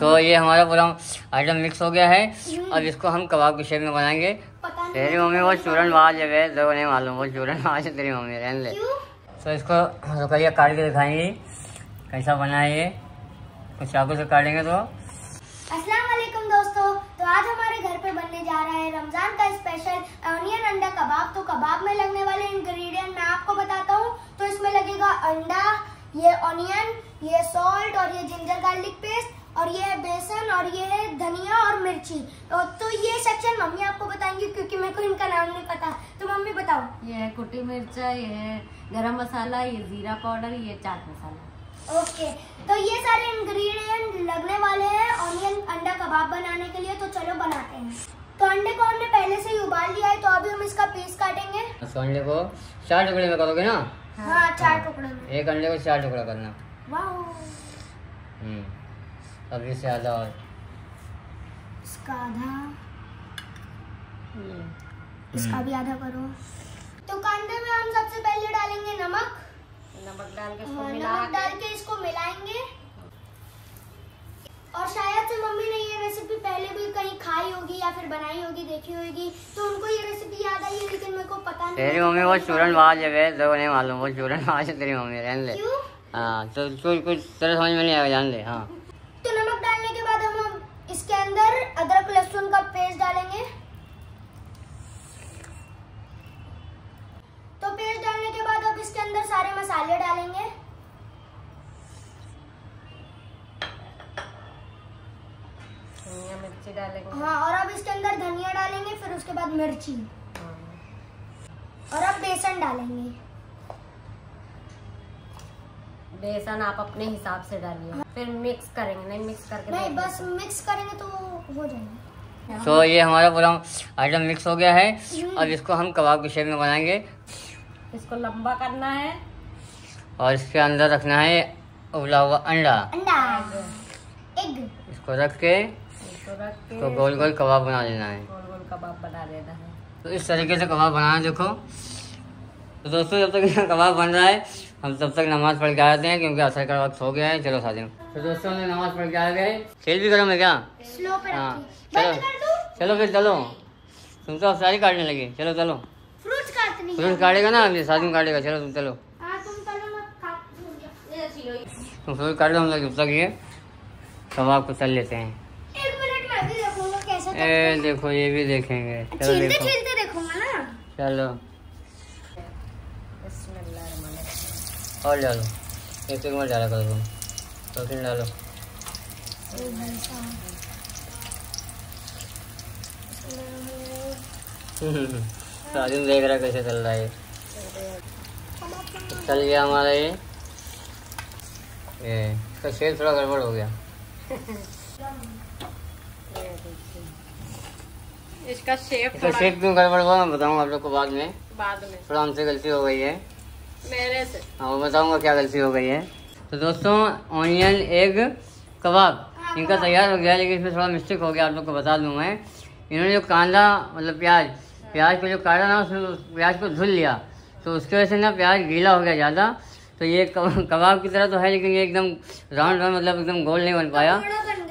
तो ये हमारा पूरा आइटम मिक्स हो गया है। अब इसको हम कबाब के शेप में बनाएंगे। तेरी मम्मी वो चूरन बाज है, जो नहीं मालूम वो चूरन बाज है तेरी मम्मी, रहने ले। तो इसको रुपया काट के दिखाएंगे कैसा बना है ये, कुछ चाकू से काटेंगे। तो अस्सलाम वालेकुम दोस्तों, तो आज हमारे घर पे बनने जा रहा है रमजान का स्पेशल ऑनियन अंडा कबाब। तो कबाब में लगने वाले इंग्रेडिएंट मैं आपको बताता हूँ। तो इसमें लगेगा अंडा, ये ऑनियन, ये सॉल्ट और ये जिंजर गार्लिक पेस्ट और ये है बेसन और ये है धनिया और मिर्ची। तो ये सेक्शन मम्मी आपको बताएंगी क्योंकि मेरे को इनका नाम नहीं पता। तो मम्मी बताओ। ये है कुटी मिर्चा, ये है गरम मसाला, ये जीरा पाउडर, ये चाट मसाला। ओके, तो ये सारे इंग्रेडिएंट लगने वाले हैं ऑनियन अंडा कबाब बनाने के लिए। तो चलो बनाते हैं। तो अंडे को हमने पहले से ही उबाल लिया है, तो अभी हम इसका पीस काटेंगे। अंडे को चार टुकड़े में करोगे ना? हाँ, चार टुकड़े में। एक अंडे को चार टुकड़ा करना। वाह। अब इसे आधा और इसका आधा, इसका भी आधा करो। तो कांदे में हम सबसे पहले डालेंगे नमक। नमक डाल के इसको मिलाएंगे। और शायद से मम्मी ने ये रेसिपी पहले भी कहीं खाई होगी या फिर बनाई होगी, देखी होगी, तो उनको ये रेसिपी याद आई है, लेकिन मेरे को पता नहीं। तेरी मम्मी वो चूरन बाज है, जो नहीं मालूम वो चूरन बाज है तेरी मम्मी, रहने ले। हाँ, तो कुछ तरह समझ में नहीं आएगा, जान ले। हाँ, तो नमक डालने के बाद हम इसके अंदर अदरक लहसुन का पेस्ट डालेंगे। तो पेस्ट डालने के बाद अब इसके अंदर सारे मसाले डालेंगे। धनिया मिर्ची डालेंगे। हाँ, और अब इसके अंदर धनिया डालेंगे, फिर उसके बाद मिर्ची और अब बेसन डालेंगे। बेसन आप अपने हिसाब से डालिए। हाँ। फिर मिक्स करेंगे, नहीं मिक्स करके नहीं, बस मिक्स करेंगे तो हो जाएगा। तो ये हमारा पूरा आइटम मिक्स हो गया है। अब इसको हम कबाब के शेप में बनाएंगे। इसको लंबा करना है और इसके अंदर रखना है उबला हुआ अंडा। इसको रख के तो गोल गोल कबाब बना लेना है। तो इस तरीके से कबाब बनाना है, देखो। तो दोस्तों, जब तक कबाब बन रहा है हम तब तक नमाज पढ़ के आ जाते हैं, क्योंकि असर का वक्त हो गया है। चलो साथियों, तो दोस्तों ने नमाज पढ़ के आ गए। खेल भी गरम है क्या? हाँ, चलो चलो फिर चलो। तुम तो अफसारी काटने लगे। चलो चलो, फ्रूट काटेगा ना अभी साथियों, काटेगा। चलो तुम चलो, तुम फ्रूट काट लो। हम लोग जब तक ये कबाब को चल लेते हैं। ए देखो, ये भी देखेंगे। चलो चलो, और डालो, एक चम्मच डाला करो तुम, दो तीन डालो। साजिद देख रहा कैसे चल रहा है। चल गया हमारा ये इसका शेप थोड़ा गड़बड़ हो गया। इसका शेप क्यों गड़बड़ हुआ मैं बताऊँगा आप लोग को बाद में। थोड़ा हमसे गलती हो गई है, मेरे से। हाँ, बताऊंगा क्या गलती हो गई है। तो दोस्तों, ऑनियन एग कबाब इनका तैयार हो गया, लेकिन इसमें थोड़ा मिस्टेक हो गया, आप लोग को बता दूँ मैं। इन्होंने जो कांदा मतलब प्याज को जो काटा ना, उसमें प्याज को धुल लिया, तो उसकी वजह से ना प्याज गीला हो गया ज़्यादा। तो ये कबाब की तरह तो है, लेकिन ये एकदम राउंड मतलब एकदम गोल नहीं बन पाया,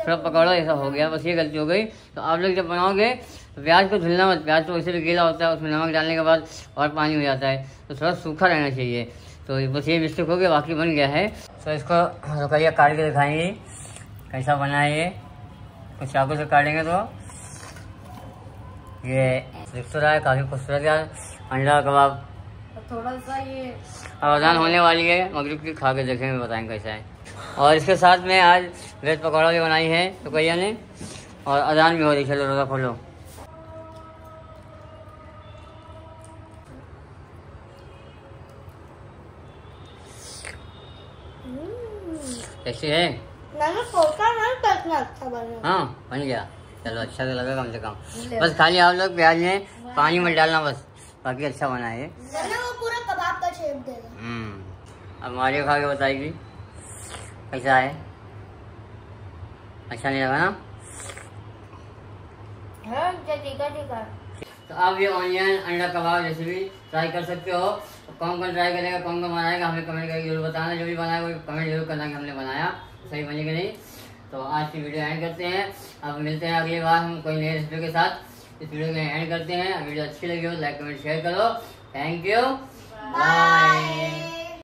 थोड़ा पकौड़ा ऐसा हो गया, बस ये गलती हो गई। तो आप लोग जब बनाओगे तो प्याज को धुलना मत, प्याज तो वैसे भी गीला होता है, उसमें नमक डालने के बाद और पानी हो जाता है, तो थोड़ा सूखा रहना चाहिए। तो बस ये मिस्टेक हो गया, बाकी बन गया है। तो इसको रुपया काट के दिखाएंगे कैसा बना है ये, कुछ चाकू से काटेंगे। तो ये दिख तो रहा है काफ़ी खूबसूरत यार अंडा कबाब। थोड़ा सा ये रमज़ान होने वाली है, मगरिब की खा के देखेंगे, बताएंगे कैसा है। और इसके साथ में आज वेज पकौड़ा भी बनाई है रुकैया ने, और अजान भी हो रही है। चलो रोज़ा खोलो। कैसी है? मैंने सोचा नहीं था इतना अच्छा बनेगा। हाँ, बन गया। चलो, अच्छा तो लगा कम से कम। बस खाली आप लोग प्याज में पानी मत डालना, बस, बाकी अच्छा बना है। वो पूरा कबाब का शेप देगा। अब मारियो खा के बताएगी कैसा है। अच्छा नहीं लगा ना? हाँ, ठीक है। तो आप ये ऑनियन अंडा कबाब रेसिपी ट्राई कर सकते हो। कौन ट्राई करेगा, कौन बनाएगा, हमें कमेंट करके जरूर बताना। जो भी बनाएगा कमेंट जरूर करना कि हमने बनाया सही बने कि नहीं। तो आज की वीडियो एंड करते हैं। अब मिलते हैं अगली बार हम कोई नई रेसिपी के साथ। इस वीडियो में एंड करते हैं। वीडियो अच्छी लगी हो लाइक कमेंट शेयर करो। Thank you, bye.